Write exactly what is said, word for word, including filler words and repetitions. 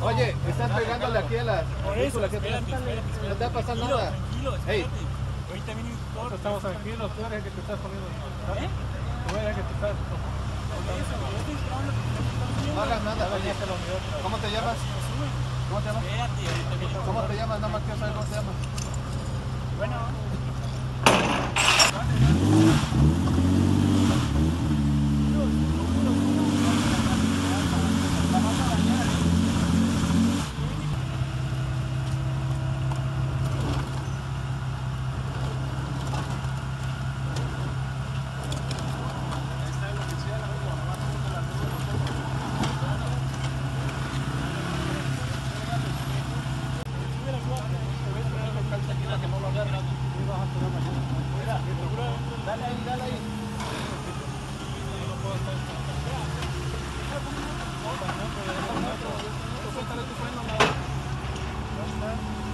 Oye, estás pegándole aquí a las... Por eso, espérate, no te va a pasar nada. Tranquilo, espérate. Ahorita viene un corte. Estamos tranquilos, tú eres el que te estás poniendo. ¿Eh? Tú eres el que te estás poniendo. No hagas nada, oye. ¿Cómo te llamas? ¿Cómo te llamas? ¿Cómo te llamas? No más quiero saber cómo te llamas. Bueno. Thank you.